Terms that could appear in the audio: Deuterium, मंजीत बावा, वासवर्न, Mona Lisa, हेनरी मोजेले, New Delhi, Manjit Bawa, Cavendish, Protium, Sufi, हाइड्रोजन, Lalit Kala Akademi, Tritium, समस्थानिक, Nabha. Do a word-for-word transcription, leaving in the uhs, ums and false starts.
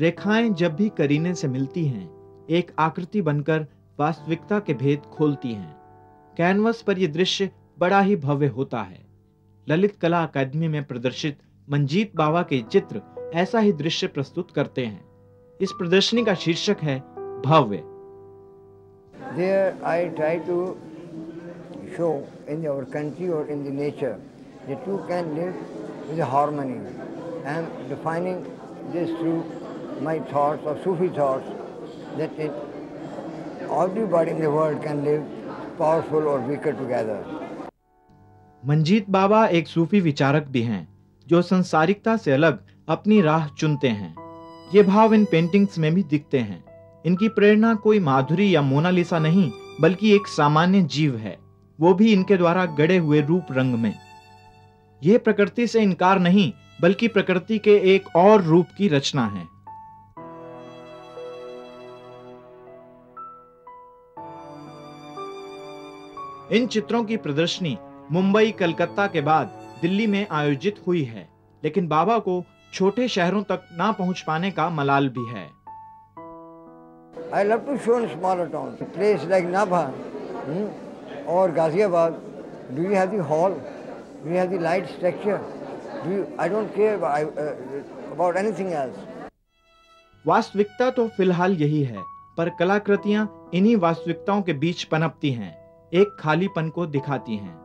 रेखाएं जब भी करीने से मिलती हैं, एक आकृति बनकर वास्तविकता के भेद खोलती हैं। कैनवस पर यह दृश्य बड़ा ही भव्य होता है। ललित कला अकादमी में प्रदर्शित मंजीत बावा के चित्र ऐसा ही दृश्य प्रस्तुत करते हैं। इस प्रदर्शनी का शीर्षक है भव्य। There I try to show in our country or in the nature the two can live with harmony. I am defining this through my thoughts or Sufi thoughts that it, everybody in the world can live powerful or weaker together. Manjeet बाबा एक सूफी विचारक भी हैं जो संसारिकता से अलग अपनी राह चुनते हैं। ये भाव इन पेंटिंग्स में भी दिखते हैं। इनकी प्रेरणा कोई माधुरी या मोनालिसा नहीं बल्कि एक सामान्य जीव है, वो भी इनके द्वारा गढ़े हुए रूप रंग में। ये प्रकृति से इनकार नहीं बल्कि प्रकृति के एक और रूप की रचना है। इन चित्रों की प्रदर्शनी मुंबई, कलकत्ता के बाद दिल्ली में आयोजित हुई है, लेकिन बाबा को छोटे शहरों तक ना पहुंच पाने का मलाल भी है। I love to show in smaller towns, a place like Nabha hmm, or Ghaziabad. Do you have the hall? Do you have the light structure? Do you, I don't care about, I, uh, about anything else. वास्तविकता तो फिलहाल यही है, पर कलाकृतियाँ इन्हीं वास्तविकताओं के बीच पनपती हैं, एक खालीपन को दिखाती हैं।